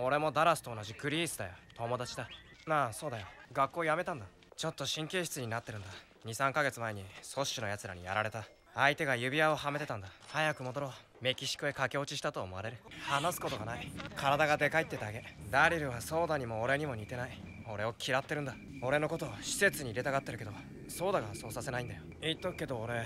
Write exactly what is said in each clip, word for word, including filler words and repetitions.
俺もダラスと同じクリースだよ。友達だ。なあ、そうだよ。学校辞めたんだ。ちょっと神経質になってるんだ。にさんかげつまえにソッシュのやつらにやられた。相手が指輪をはめてたんだ。早く戻ろう。メキシコへ駆け落ちしたと思われる。話すことがない。体がでかいってだけ。ダリルはソーダにも俺にも似てない。俺を嫌ってるんだ。俺のことを施設に入れたがってるけど、ソーダがそうさせないんだよ。言っとくけど俺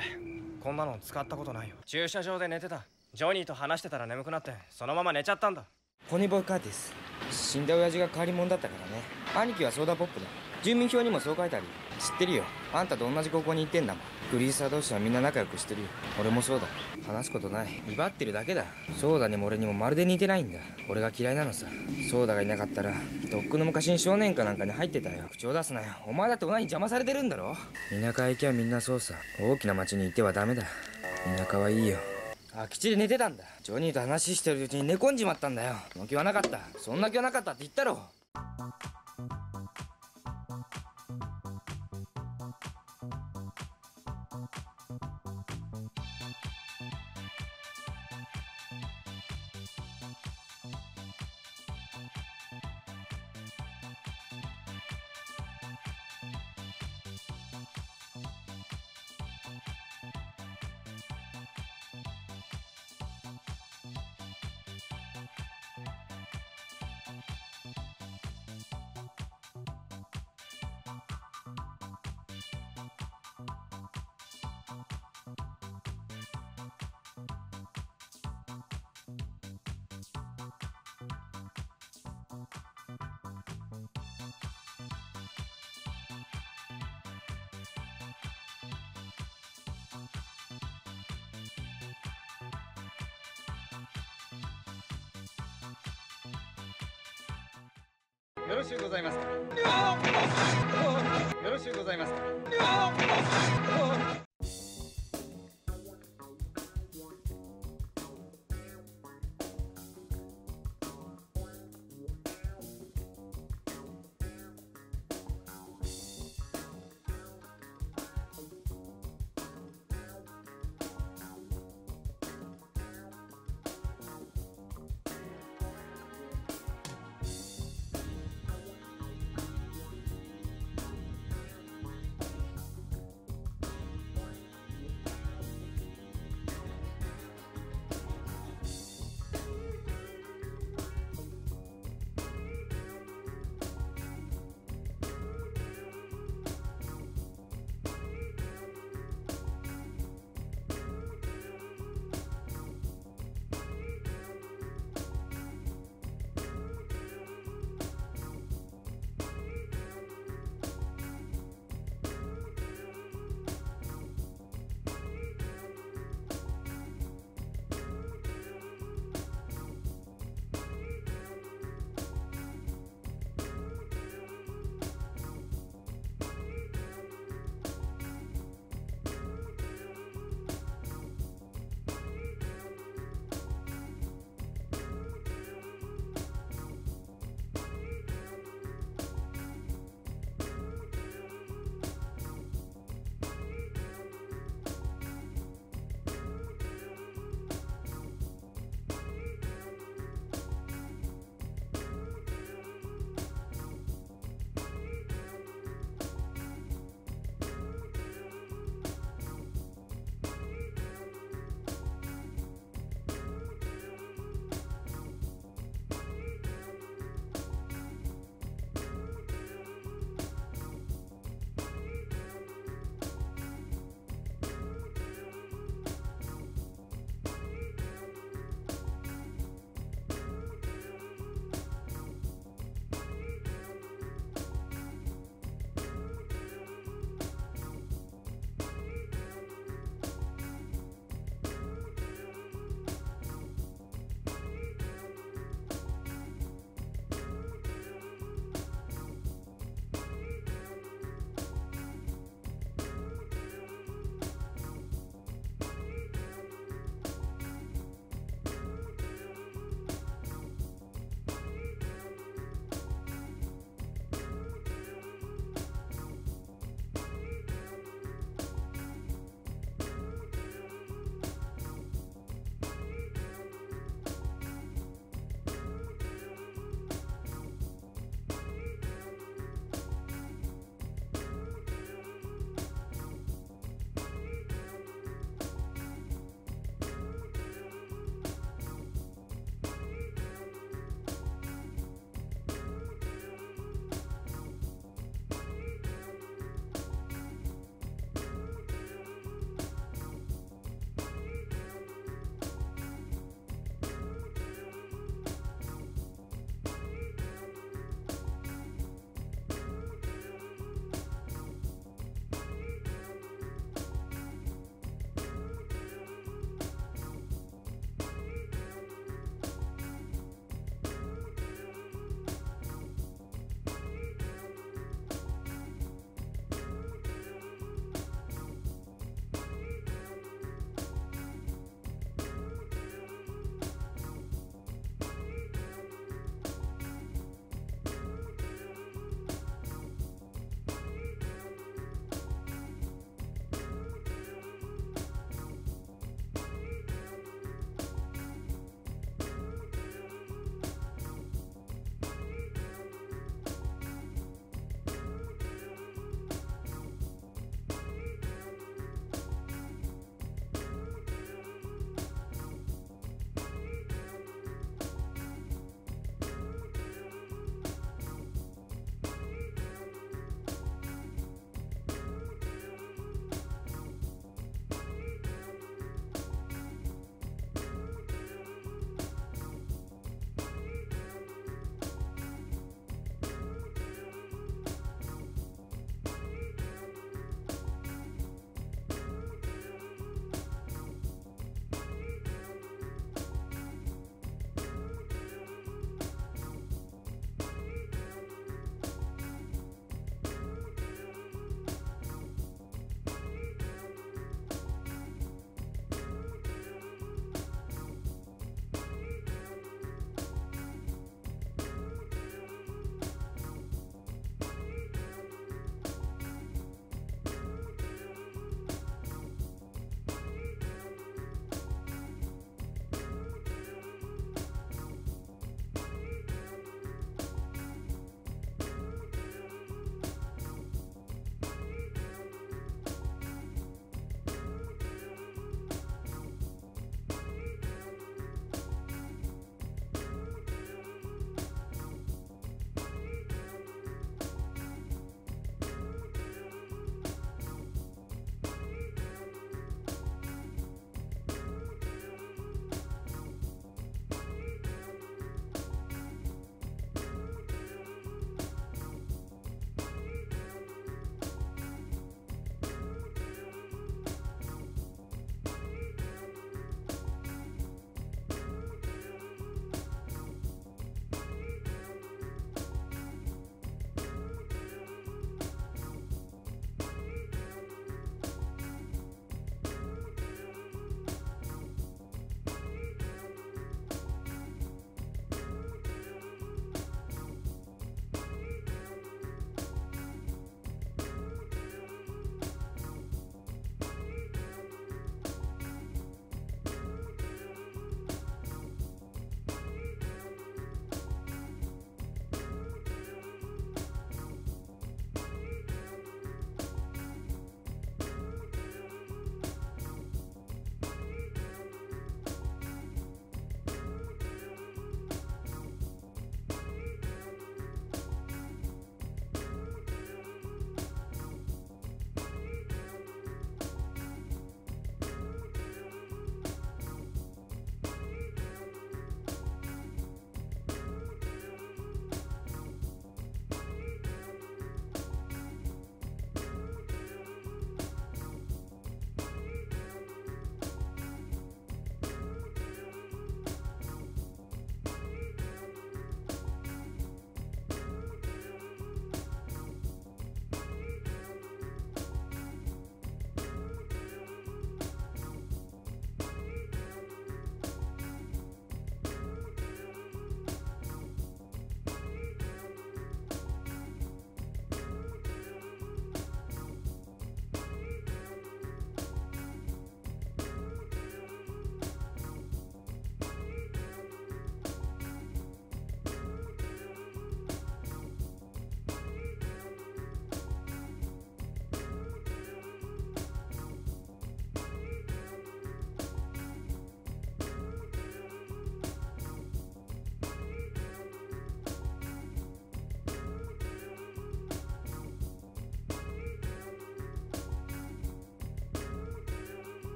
こんなの使ったことないよ。駐車場で寝てた。ジョニーと話してたら眠くなってそのまま寝ちゃったんだ。コニーボー・カーティス。死んだ親父が変わり者だったからね。兄貴はソーダポップだ。住民票にもそう書いてある。知ってるよ。あんたと同じ高校に行ってんだもん。グリーサー同士はみんな仲良くしてるよ。俺もそうだ。話すことない。威張ってるだけだ。ソーダにも俺にもまるで似てないんだ。俺が嫌いなのさ。ソーダがいなかったらとっくの昔に少年課なんかに入ってたよ。口を出すなよ。お前だって親に邪魔されてるんだろ。田舎へ行きゃみんなそうさ。大きな町に行ってはダメだ。田舎はいいよ。空き地で寝てたんだ。ジョニーと話してるうちに寝込んじまったんだよ。その気はなかった。そんな気はなかったって言ったろ。よろしゅうございますか。よろしゅうございますか。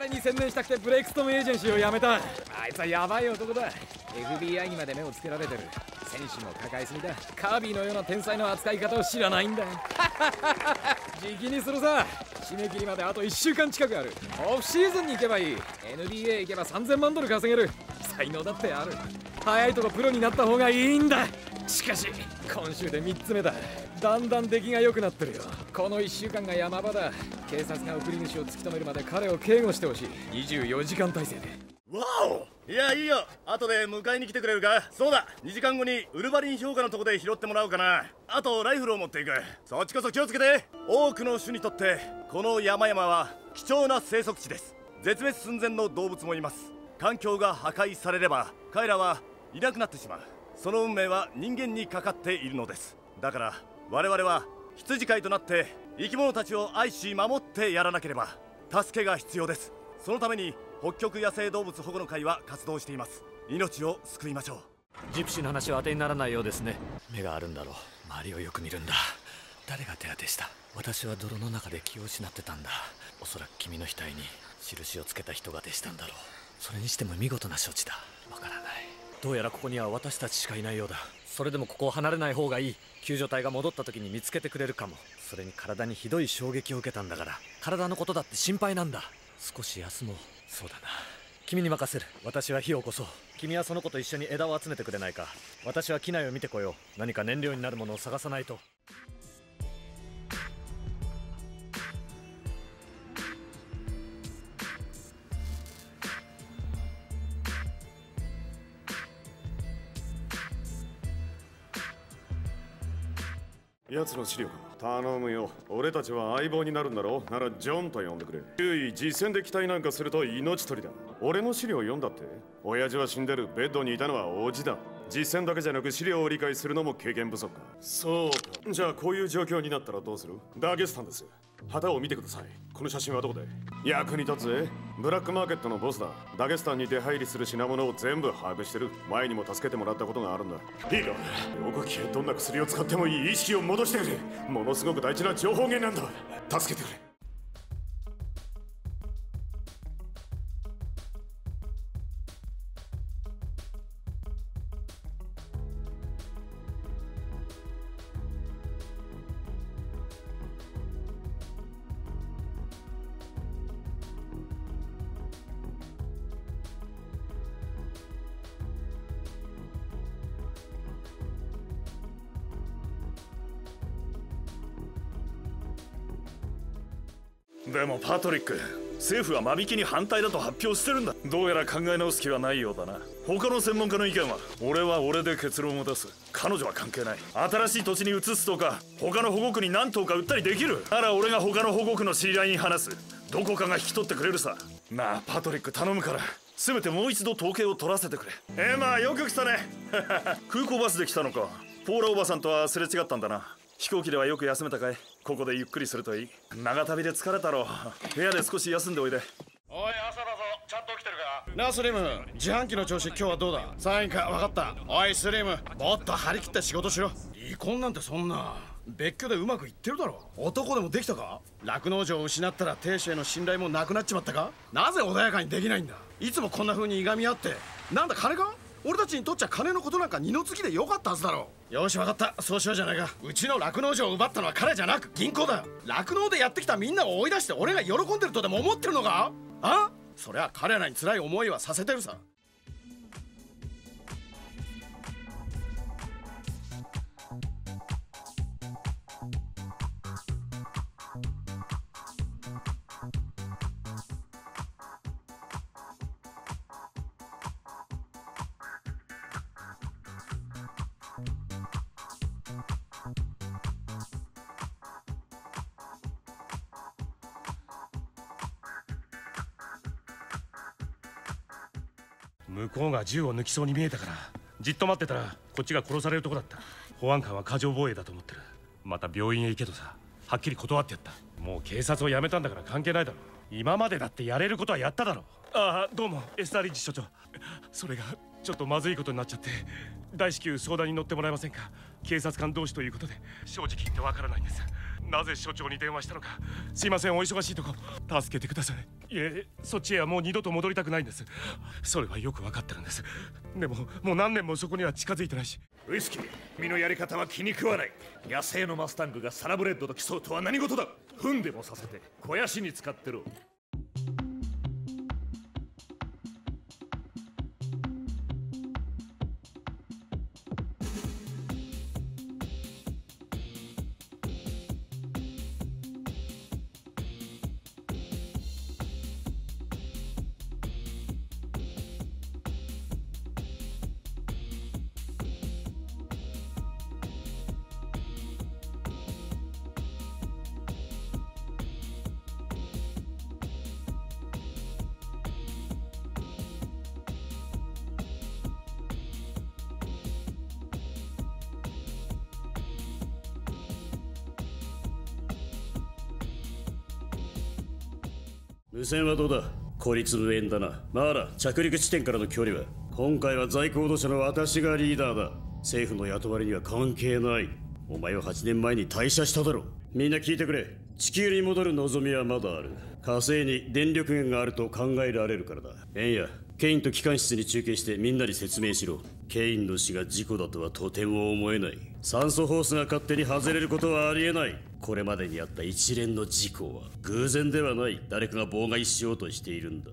彼に専念したくてブレイクストーンエージェンシーをやめた。あいつはヤバい男だ。 エフビーアイ にまで目をつけられてる。選手も抱えすぎだ。カービィのような天才の扱い方を知らないんだ。時期にするさ。締め切りまであといっしゅうかん近くある。オフシーズンに行けばいい。 エヌビーエー 行けばさんぜんまんドル稼げる。才能だってある。早いとこプロになった方がいいんだ。しかし今週でみっつめだ。だんだん出来が良くなってるよ。このいっしゅうかんが山場だ。警察が送り主を突き止めるまで彼を警護してほしい。にじゅうよじかん体制で。わお、いやいいよ。後で迎えに来てくれるか。そうだ、にじかんごにウルヴァリン評価のとこで拾ってもらおうかな。あとライフルを持っていく。そっちこそ気をつけて。多くの種にとってこの山々は貴重な生息地です。絶滅寸前の動物もいます。環境が破壊されれば彼らはいなくなってしまう。その運命は人間にかかっているのです。だから我々は羊飼いとなって生き物たちを愛し守ってやらなければ助けが必要です。そのために北極野生動物保護の会は活動しています。命を救いましょう。ジプシーの話は当てにならないようですね。目があるんだろう。周りをよく見るんだ。誰が手当てした？私は泥の中で気を失ってたんだ。おそらく君の額に印をつけた人が手したんだろう。それにしても見事な処置だ。わからない。どうやらここには私たちしかいないようだ。それでもここを離れない方がいい。救助隊が戻った時に見つけてくれるかも。それに体にひどい衝撃を受けたんだから、体のことだって心配なんだ。少し休もう。そうだな、君に任せる。私は火を起こそう。君はその子と一緒に枝を集めてくれないか。私は機内を見てこよう。何か燃料になるものを探さないと。奴の資料か。頼むよ。俺たちは相棒になるんだろう。ならジョンと呼んでくれ。注意、実戦で期待なんかすると命取りだ。俺の資料を読んだって。親父は死んでる。ベッドにいたのは叔父だ。実戦だけじゃなく資料を理解するのも経験不足か。そうか。じゃあこういう状況になったらどうする？ダゲスタンです。旗を見てください。この写真はどこで？役に立つぜ。ブラックマーケットのボスだ。ダゲスタンに出入りする品物を全部把握してる。前にも助けてもらったことがあるんだ。いいか、おこきへどんな薬を使ってもいい。意識を戻してくれ。ものすごく大事な情報源なんだ。助けてくれ。でもパトリック、政府は間引きに反対だと発表してるんだ。どうやら考え直す気はないようだな。他の専門家の意見は。俺は俺で結論を出す。彼女は関係ない。新しい土地に移すとか他の保護区に何頭か売ったりできるなら俺が他の保護区の知り合いに話す。どこかが引き取ってくれるさ。なあパトリック、頼むからせめてもう一度統計を取らせてくれ。えー、まあよく来たね。空港バスで来たのか。ポーラおばさんとはすれ違ったんだな。飛行機ではよく休めたかい？ここでゆっくりするといい。長旅で疲れたろう。部屋で少し休んでおいで。おい、朝だぞ。ちゃんと起きてるか？なあスリム、自販機の調子今日はどうだ？さんいか。分かった。おいスリム、もっと張り切って仕事しろ。離婚なんてそんな。別居でうまくいってるだろ。男でもできたか？酪農場を失ったら亭主への信頼もなくなっちまったか？なぜ穏やかにできないんだ？いつもこんな風にいがみ合って。なんだ金か？俺たちにとっちゃ金のことなんか二の次でよかったはずだろう。よし分かった、そうしようじゃないか。うちの酪農場を奪ったのは彼じゃなく銀行だ。酪農でやってきたみんなを追い出して俺が喜んでるとでも思ってるのか？あ？そりゃ彼らに辛い思いはさせてるさ。向こうが銃を抜きそうに見えたからじっと待ってたらこっちが殺されるとこだった。保安官は過剰防衛だと思ってる。また病院へ行けとさ。はっきり断ってやった。もう警察を辞めたんだから関係ないだろ。今までだってやれることはやっただろ。ああどうもエスターリッジ所長。それがちょっとまずいことになっちゃって、大至急相談に乗ってもらえませんか。警察官同士ということで正直言ってわからないんです。なぜ署長に電話したのか。すいません、お忙しいとこ助けてください。いえ、そっちへはもう二度と戻りたくないんです。それはよくわかってるんです。でももう何年もそこには近づいてないし。ウイスキー、君のやり方は気に食わない。野生のマスタングがサラブレッドと競うとは何事だ。踏んでもさせて肥やしに使ってろ。無線はどうだ。孤立無援だな。マーラ、着陸地点からの距離は今回は在行動者の私がリーダーだ。政府の雇われには関係ない。お前ははちねんまえに退社しただろ。みんな聞いてくれ。地球に戻る望みはまだある。火星に電力源があると考えられるからだ。エンヤ、ケインと機関室に中継してみんなに説明しろ。ケインの死が事故だとはとても思えない。酸素ホースが勝手に外れることはありえない。これまでにあった一連の事故は偶然ではない。誰かが妨害しようとしているんだ。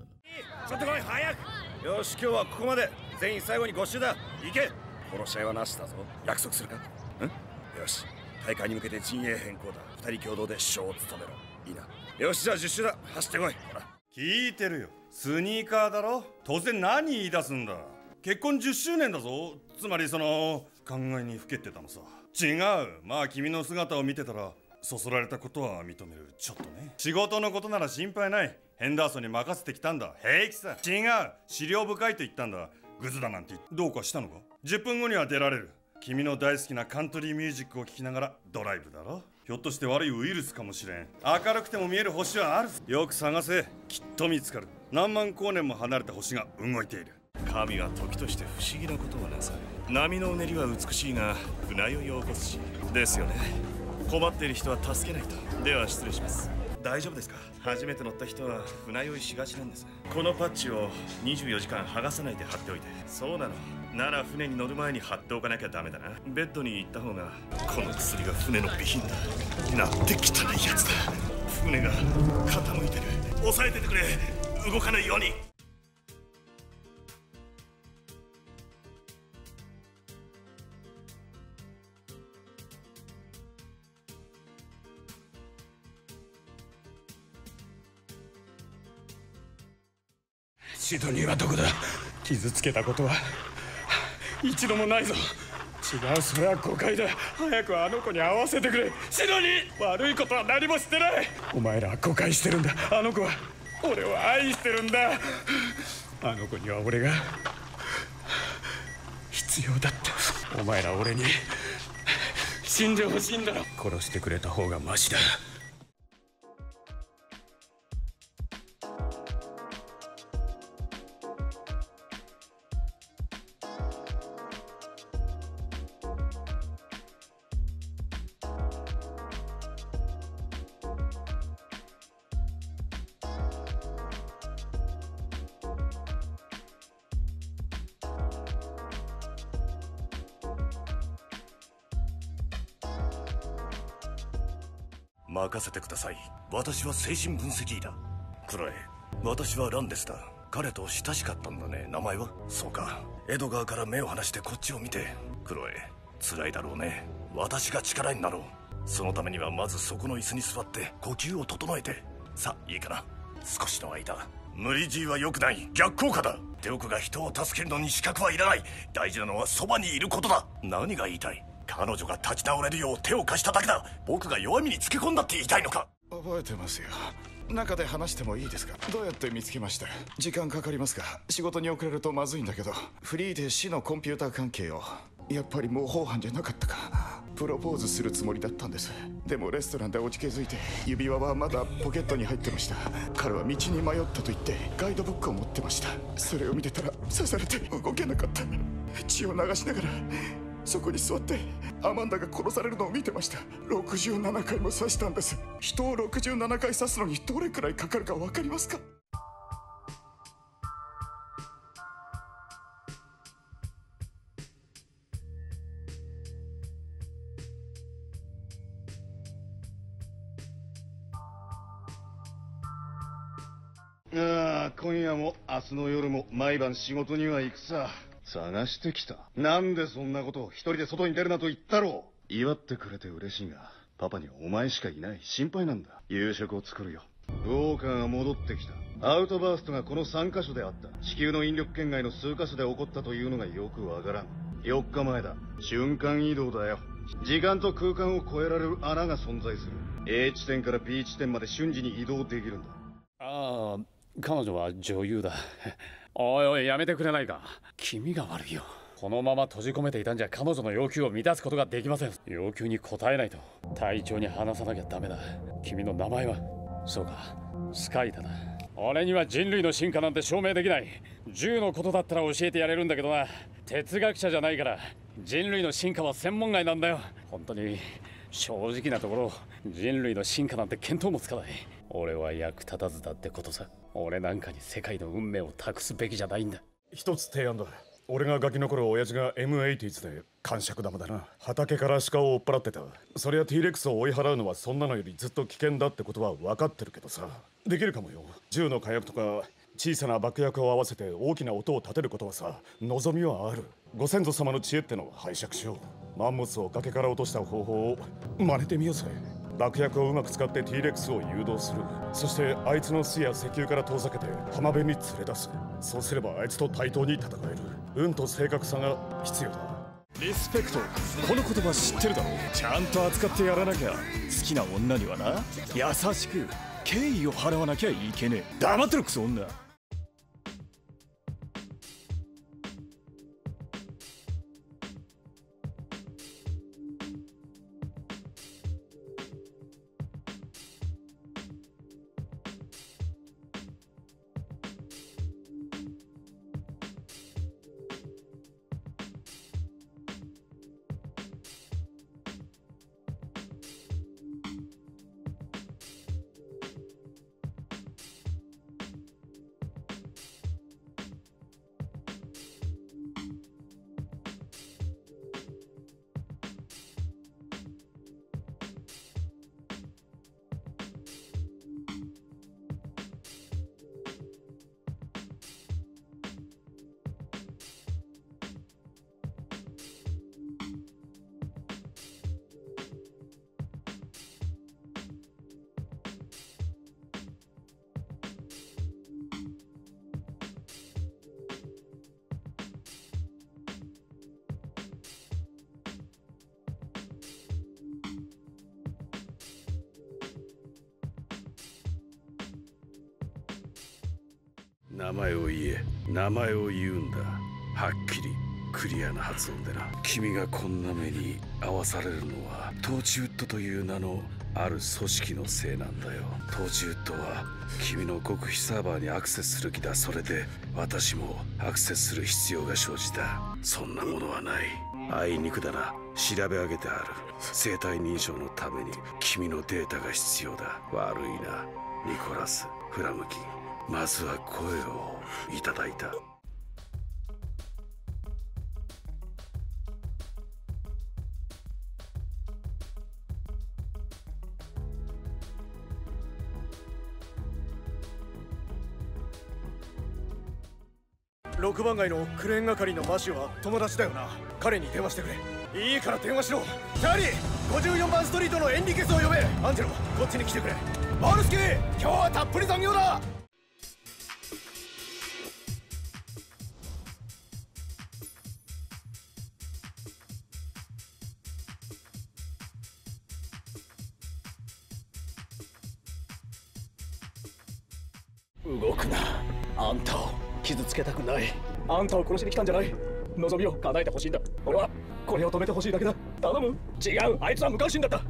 ちょっと来い、早く。よし、今日はここまで。全員最後にご集団行け。殺し合いはなしだぞ。約束するか。んよし、大会に向けて陣営変更だ。二人共同で首相を務めろ。いいな。よし、じゃあじゅっ周だ。走ってこい。ほら、聞いてるよ。スニーカーだろ。当然何言い出すんだ。結婚じゅっしゅうねんだぞ。つまりその考えにふけってたのさ。違う。まあ君の姿を見てたらそそられたことは認める。ちょっとね、仕事のことなら心配ない。ヘンダーソンに任せてきたんだ。平気さ。違う、資料深いと言ったんだ。グズだなんてどうかしたのか。じゅっぷんごには出られる。君の大好きなカントリーミュージックを聴きながらドライブだろ。ひょっとして悪いウイルスかもしれん。明るくても見える星はある。よく探せ、きっと見つかる。何万光年も離れた星が動いている。神は時として不思議なことをなさる。波のうねりは美しいが船酔いを起こすし。ですよね。困っている人は助けないと。では失礼します。大丈夫ですか。初めて乗った人は船酔いしがちなんです。このパッチをにじゅうよじかん剥がさないで貼っておいて。そうなのなら船に乗る前に貼っておかなきゃダメだな。ベッドに行った方が。この薬が船の備品だ。なんて汚いやつだ。船が傾いてる。押さえててくれ。動かないように。シドニーはどこだ。傷つけたことは一度もないぞ。違う、それは誤解だ。早くあの子に会わせてくれ。シドニー、悪いことは何もしてない。お前らは誤解してるんだ。あの子は俺を愛してるんだ。あの子には俺が必要だった。お前ら俺に死んでほしいんだろ。殺してくれた方がマシだ。任せてください。私は精神分析医だ。クロエ、私はランデスだ。彼と親しかったんだね。名前は。そうか。エドガーから目を離してこっちを見て。クロエ、辛いだろうね。私が力になろう。そのためにはまずそこの椅子に座って呼吸を整えて。さあ、いいかな。少しの間。無理強いは良くない。逆効果だ。手奥が人を助けるのに資格はいらない。大事なのはそばにいることだ。何が言いたい。彼女が立ち直れるよう手を貸しただけだ。僕が弱みにつけ込んだって言いたいのか。覚えてますよ。中で話してもいいですか。どうやって見つけました。時間かかりますが仕事に遅れるとまずいんだけど。フリーで市のコンピューター関係を。やっぱり模倣犯じゃなかったか。プロポーズするつもりだったんです。でもレストランで落ち着いて、指輪はまだポケットに入ってました。彼は道に迷ったと言ってガイドブックを持ってました。それを見てたら刺されて動けなかった。血を流しながらそこに座ってアマンダが殺されるのを見てました。ろくじゅうななかいも刺したんです。人をろくじゅうななかい刺すのにどれくらいかかるか分かりますか？ああ、今夜も明日の夜も毎晩仕事には行くさ。探してきた。なんでそんなことを一人で外に出るなと言ったろう。祝ってくれて嬉しいが、パパにはお前しかいない。心配なんだ。夕食を作るよ。ウォーカーが戻ってきた。アウトバーストがこのさんかしょであった。地球の引力圏外の数カ所で起こったというのがよくわからん。よっかまえだ。瞬間移動だよ。時間と空間を超えられる穴が存在する。 A 地点から B 地点まで瞬時に移動できるんだ。ああ、彼女は女優だ。おいおい、やめてくれないか。君が悪いよ。このまま閉じ込めていたんじゃ彼女の要求を満たすことができません。要求に応えないと隊長に話さなきゃダメだ。君の名前は？そうか、スカイだな。俺には人類の進化なんて証明できない。銃のことだったら教えてやれるんだけどな。哲学者じゃないから人類の進化は専門外なんだよ。本当に正直なところ、人類の進化なんて見当もつかない。俺は役立たずだってことさ。俺なんかに世界の運命を託すべきじゃないんだ。一つ提案だ。俺がガキの頃、親父が エムはちじゅう で感触玉だな、畑から鹿を追っ払ってた。そりゃ ティーレックス を追い払うのはそんなのよりずっと危険だってことは分かってるけどさ。できるかもよ。銃の火薬とか小さな爆薬を合わせて大きな音を立てることはさ、望みはある。ご先祖様の知恵ってのを拝借しよう。マンモスを崖から落とした方法を真似てみようぜ。爆薬をうまく使って ティーレックス を誘導する。そしてあいつの巣や石油から遠ざけて浜辺に連れ出す。そうすればあいつと対等に戦える。運と正確さが必要だ。リスペクト、この言葉知ってるだろ。ちゃんと扱ってやらなきゃ。好きな女にはな、優しく敬意を払わなきゃいけねえ。黙ってるクソ女。名前を言え。名前を言うんだ。はっきりクリアな発音でな。君がこんな目に遭わされるのはトーチウッドという名のある組織のせいなんだよ。トーチウッドは君の極秘サーバーにアクセスする気だ。それで私もアクセスする必要が生じた。そんなものはない。あいにくだな。調べ上げてある。生体認証のために君のデータが必要だ。悪いな、ニコラス・フラムキン。まずは声をいただいた。ろくばんがいのクレーン係のマシュは友達だよな。彼に電話してくれ。いいから電話しろ。チャーリー、ごじゅうよんばんストリートのエンリケスを呼べ。アンジェロ、こっちに来てくれ。モルスキー、今日はたっぷり残業だ。動くな。あんたを傷つけたくない。あんたを殺しに来たんじゃない。望みを叶えてほしいんだ。俺はこれを止めてほしいだけだ。頼む。違う、あいつは無関心だった。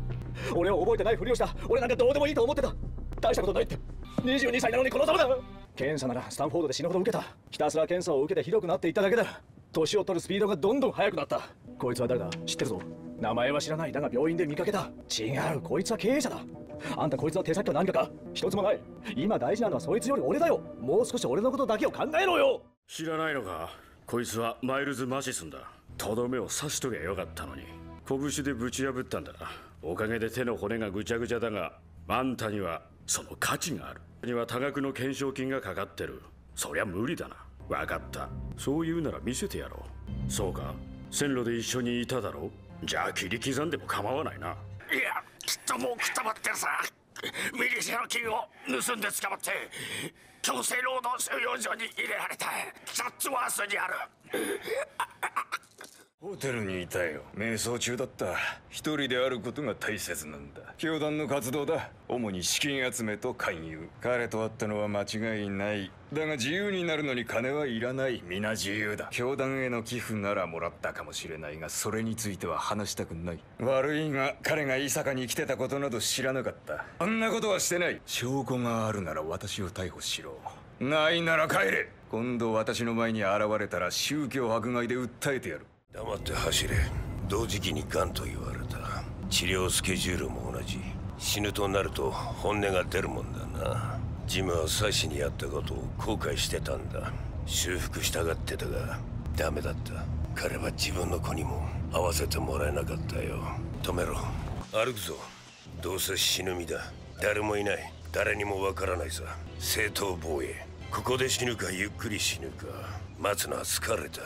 俺を覚えてないふりをした。俺なんかどうでもいいと思ってた。大したことないって。にじゅうにさいなのにこのざまだ。検査ならスタンフォードで死ぬほど受けた。ひたすら検査を受けてひどくなっていっただけだ。年を取るスピードがどんどん速くなった。こいつは誰だ？知ってるぞ。名前は知らない。だが病院で見かけた。違う、こいつは経営者だ。あんたこいつの手先と何かか？一つもない。今大事なのはそいつより俺だよ。もう少し俺のことだけを考えろよ。知らないのか？こいつはマイルズ・マシスンだ。とどめを刺しとけばよかったのに。拳でぶち破ったんだ。おかげで手の骨がぐちゃぐちゃだが、あんたにはその価値がある。には多額の懸賞金がかかってる。そりゃ無理だな。分かった、そう言うなら見せてやろう。そうか、線路で一緒にいただろう。じゃあ切り刻んでも構わないな。いや、きっともうくたばってるさ。ミリシャの金を盗んで捕まって強制労働収容所に入れられた。キャッツワースにある。ホテルにいたよ。瞑想中だった。一人であることが大切なんだ。教団の活動だ。主に資金集めと勧誘。彼と会ったのは間違いない。だが自由になるのに金はいらない。皆自由だ。教団への寄付ならもらったかもしれないが、それについては話したくない。悪いが彼が伊坂に来てたことなど知らなかった。あんなことはしてない。証拠があるなら私を逮捕しろ。ないなら帰れ。今度私の前に現れたら宗教迫害で訴えてやる。黙って走れ。同時期にガンと言われた。治療スケジュールも同じ。死ぬとなると本音が出るもんだな。ジムは妻子にやったことを後悔してたんだ。修復したがってたがダメだった。彼は自分の子にも会わせてもらえなかったよ。止めろ。歩くぞ。どうせ死ぬ身だ。誰もいない。誰にもわからないさ。正当防衛。ここで死ぬかゆっくり死ぬか待つのは疲れた。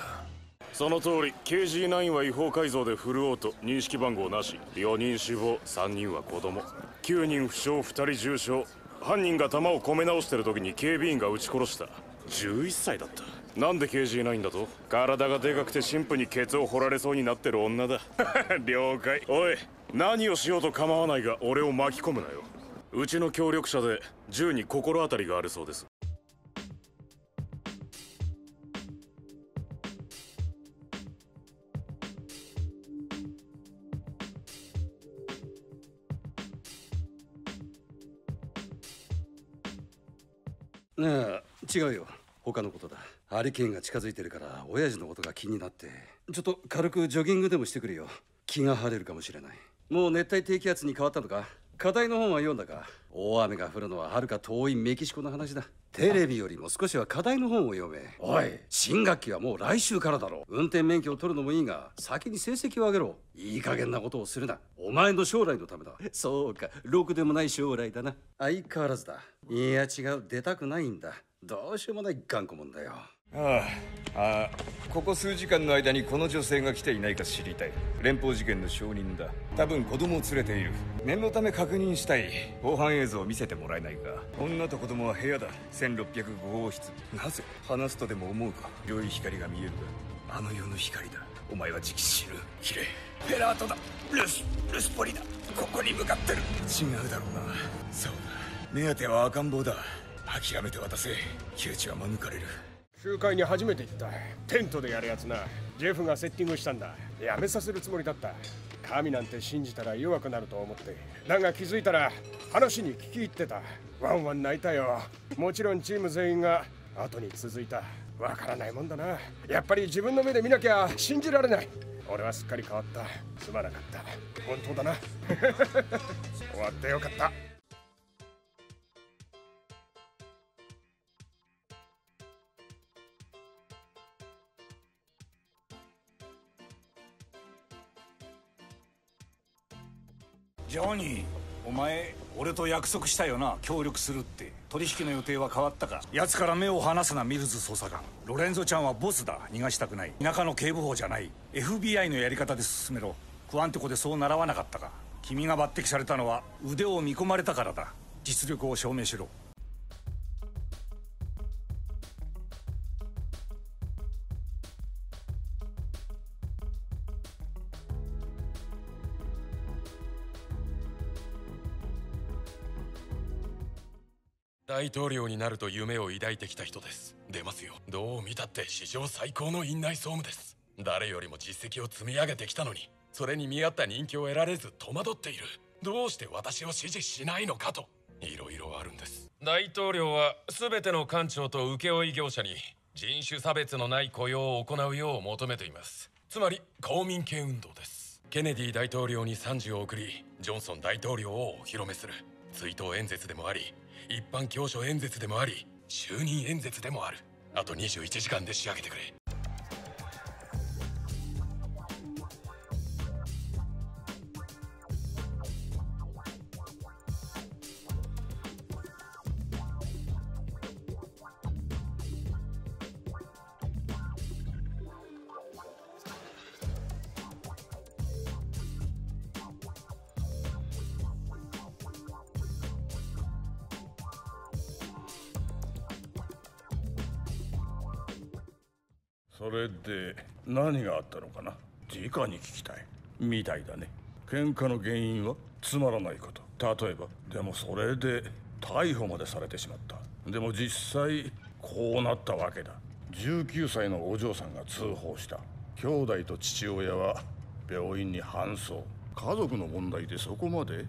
その通り、 ケージーナイン は違法改造でフルオート、認識番号なし。よにん死亡、さんにんは子供、きゅうにん負傷、ふたり重傷。犯人が弾を込め直してる時に警備員が撃ち殺した。じゅういっさいだった。なんで ケージーナイン だと？体がでかくて神父にケツを掘られそうになってる女だ。了解。おい、何をしようと構わないが俺を巻き込むなよ。うちの協力者で銃に心当たりがあるそうです。ああ、違うよ。他のことだ。ハリケーンが近づいてるから親父のことが気になって、ちょっと軽くジョギングでもしてくれよ。気が晴れるかもしれない。もう熱帯低気圧に変わったのか？課題の本は読んだか？大雨が降るのははるか遠いメキシコの話だ。テレビよりも少しは課題の本を読め。おい、新学期はもう来週からだろう。運転免許を取るのもいいが先に成績を上げろ。いい加減なことをするな。お前の将来のためだ。そうか、ろくでもない将来だな。相変わらずだ。いや違う、出たくないんだ。どうしようもない頑固もんだよ。ああ、ああ、ここ数時間の間にこの女性が来ていないか知りたい。連邦事件の証人だ。多分子供を連れている。念のため確認したい。防犯映像を見せてもらえないか？女と子供は部屋だ。せんろっぴゃくごごうしつ。なぜ話すとでも思うか？良い光が見えるが、あの世の光だ。お前はじき死ぬ。きれい。フェラートだ。ルス、ルスポリだ。ここに向かってる。違うだろうな。そうだ、目当ては赤ん坊だ。諦めて渡せ。窮地は免れる。集会に初めて行った。テントでやるやつな。ジェフがセッティングしたんだ。やめさせるつもりだった。神なんて信じたら弱くなると思って。だが気づいたら話に聞き入ってた。ワンワン泣いたよ。もちろんチーム全員が後に続いた。わからないもんだな。やっぱり自分の目で見なきゃ信じられない。俺はすっかり変わった。すまなかった。本当だな。終わってよかった。ジョニー、お前俺と約束したよな、協力するって。取引の予定は変わったか？奴から目を離すな、ミルズ捜査官。ロレンゾちゃんはボスだ。逃がしたくない。田舎の警部補じゃない。 エフビーアイ のやり方で進めろ。クワンテコでそう習わなかったか？君が抜擢されたのは腕を見込まれたからだ。実力を証明しろ。大統領になると夢を抱いてきた人です。出ますよ。どう見たって史上最高の院内総務です。誰よりも実績を積み上げてきたのに、それに見合った人気を得られず戸惑っている。どうして私を支持しないのかと、いろいろあるんです。大統領は全ての官庁と請負業者に人種差別のない雇用を行うよう求めています。つまり公民権運動です。ケネディ大統領に賛辞を送り、ジョンソン大統領をお披露目する。追悼演説でもあり、一般教書演説でもあり、就任演説でもある。あとにじゅういちじかんで仕上げてくれ。それで何があったのかな。直に聞きたいみたいだね。喧嘩の原因はつまらないこと。例えばでもそれで逮捕までされてしまった。でも実際こうなったわけだ。じゅうきゅうさいのお嬢さんが通報した。兄弟と父親は病院に搬送。家族の問題でそこまで。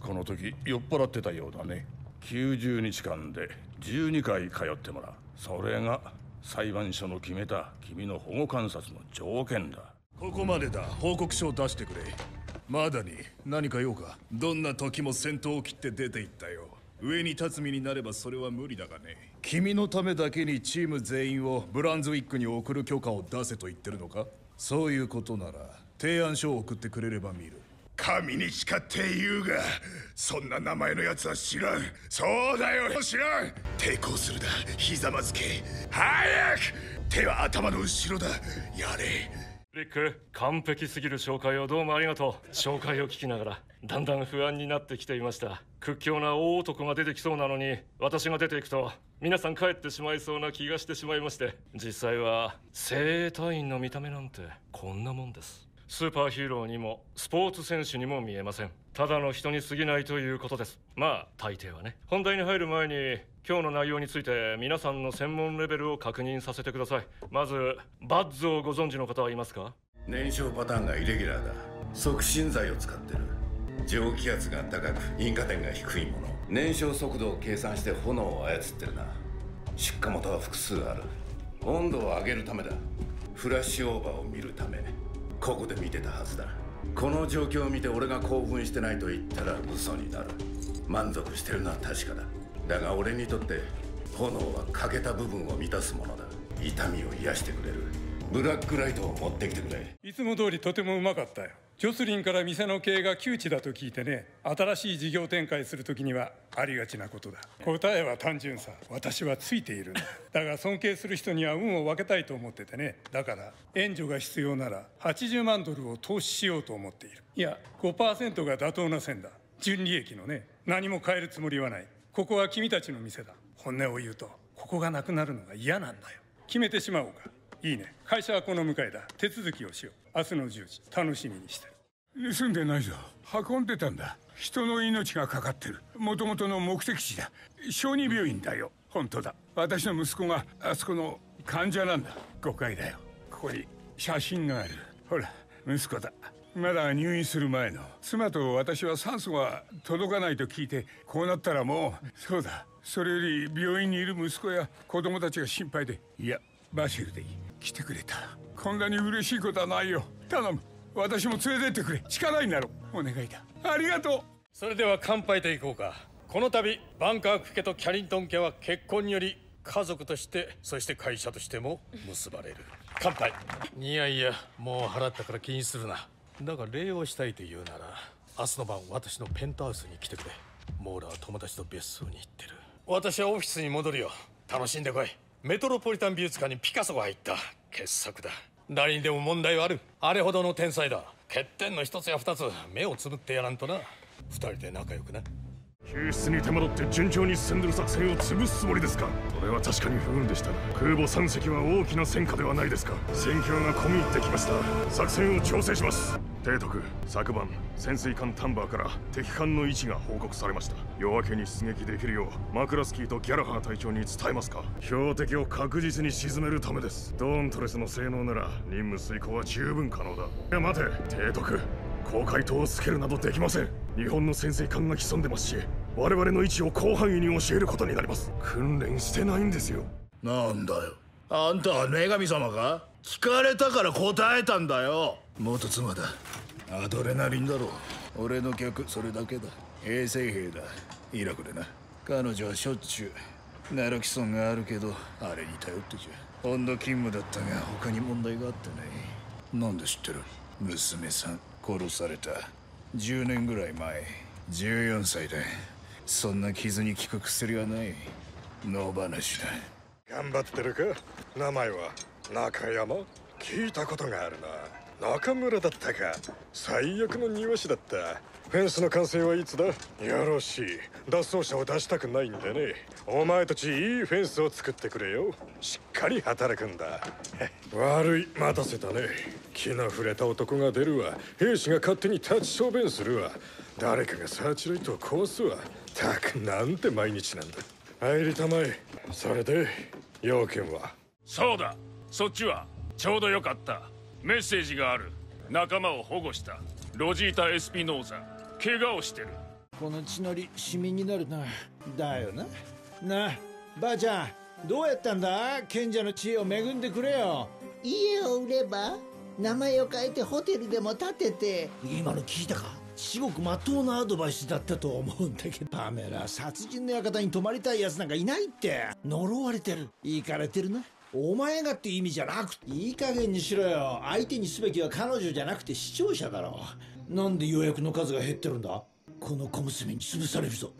この時酔っ払ってたようだね。きゅうじゅうにちかんでじゅうにかい通ってもらう。それが裁判所の決めた君の保護観察の条件だ。ここまでだ。報告書を出してくれ。まだに何か用か。どんな時も先頭を切って出て行ったよ。上に立つ身になればそれは無理だがね。君のためだけにチーム全員をブランズウィックに送る許可を出せと言ってるのか。そういうことなら提案書を送ってくれれば見る。神に誓って言うが、そんな名前のやつは知らん。そうだよ、知らん。抵抗するな、ひざまずけ。早く。手は頭の後ろだ。やれ。リック、完璧すぎる紹介をどうもありがとう。紹介を聞きながらだんだん不安になってきていました。屈強な大男が出てきそうなのに、私が出ていくと皆さん帰ってしまいそうな気がしてしまいまして。実際は精鋭隊員の見た目なんてこんなもんです。スーパーヒーローにもスポーツ選手にも見えません。ただの人に過ぎないということです。まあ大抵はね。本題に入る前に今日の内容について皆さんの専門レベルを確認させてください。まずバッズをご存知の方はいますか。燃焼パターンがイレギュラーだ。促進剤を使ってる。蒸気圧が高く引火点が低いもの。燃焼速度を計算して炎を操ってるな。出火元は複数ある。温度を上げるためだ。フラッシュオーバーを見るため。ここで見てたはずだ。この状況を見て俺が興奮してないと言ったら嘘になる。満足してるのは確かだ。だが俺にとって炎は欠けた部分を満たすものだ。痛みを癒してくれる。ブラックライトを持ってきてくれ。いつも通りとてもうまかったよ。ジョスリンから店の経営が窮地だと聞いてね。新しい事業展開するときにはありがちなことだ。答えは単純さ。私はついているんだ。だが尊敬する人には運を分けたいと思っててね。だから援助が必要ならはちじゅうまんドルを投資しようと思っている。いや ごパーセント が妥当な線だ。純利益のね。何も変えるつもりはない。ここは君たちの店だ。本音を言うとここがなくなるのが嫌なんだよ。決めてしまおうか。いいね。会社はこの向かいだ。手続きをしよう。明日のじゅうじ楽しみにしてる。盗んでないぞ。運んでたんだ。人の命がかかってる。もともとの目的地だ。小児病院だよ。本当だ。私の息子があそこの患者なんだ。誤解だよ。ここに写真がある。ほら息子だ。まだ入院する前の。妻と私は酸素が届かないと聞いて、こうなったらもう。そうだ。それより病院にいる息子や子供たちが心配で。いやバシルでいい。来てくれた。こんなに嬉しいことはないよ。頼む。私も連れてってくれ。力になろう。お願いだ。ありがとう。それでは乾杯といこうか。この度バンカーク家とキャリントン家は結婚により家族としてそして会社としても結ばれる。乾杯。いやいやもう払ったから気にするな。だが礼をしたいというなら明日の晩私のペントハウスに来てくれ。モーラは友達と別荘に行ってる。私はオフィスに戻るよ。楽しんでこい。メトロポリタン美術館にピカソが入った傑作だ。誰にでも問題はある。あれほどの天才だ。欠点の一つや二つ目をつぶってやらんとな。二人で仲良くな。救出に手間取って順調に進んでる作戦を潰すつもりですか。それは確かに不運でした。空母さんせきは大きな戦果ではないですか。戦況が込み入ってきました。作戦を調整します。提督、昨晩潜水艦タンバーから敵艦の位置が報告されました。夜明けに出撃できるようマクラスキーとギャラハー隊長に伝えますか？標的を確実に沈めるためです。ドーントレスの性能なら任務遂行は十分可能だ。いや待て提督、公海塔をつけるなどできません。日本の潜水艦が潜んでますし、我々の位置を広範囲に教えることになります。訓練してないんですよ。なんだよ、あんたは女神様か？聞かれたから答えたんだよ。元妻だ。アドレナリンだろう。俺の客それだけだ。衛生兵だ。イラクでな。彼女はしょっちゅうナロキソンがあるけど、あれに頼ってちゃ本土勤務だったが、他に問題があってね。なんで知ってる？娘さん殺されたじゅうねんぐらい前。じゅうよんさいでそんな傷に効く薬はない。野放しだ。頑張ってるか？名前は中山？聞いたことがあるな。中村だったか。最悪の庭師だった。フェンスの完成はいつだ？よろしい。脱走者を出したくないんでね。お前たちいいフェンスを作ってくれよ。しっかり働くんだ。悪い、待たせたね。気の触れた男が出るわ。兵士が勝手に立ち小便するわ。誰かがサーチライトを壊すわ。たくなんて毎日なんだ。入りたまえ。それで要件は？そうだ、そっちはちょうどよかった。メッセージがある。仲間を保護したロジータ・エスピノーザ、怪我をしてる。この血のりシミになるな。だよな。なあばあちゃん、どうやったんだ？賢者の知恵を恵んでくれよ。家を売れば名前を変えてホテルでも建てて。今の聞いたか？至極まっとうなアドバイスだったと思うんだけど、パメラ、殺人の館に泊まりたいやつなんかいないって。呪われてる。イカれてるな。お前がって意味じゃなくて、いい加減にしろよ。相手にすべきは彼女じゃなくて視聴者だろ。なんで予約の数が減ってるんだ？この小娘に潰されるぞ。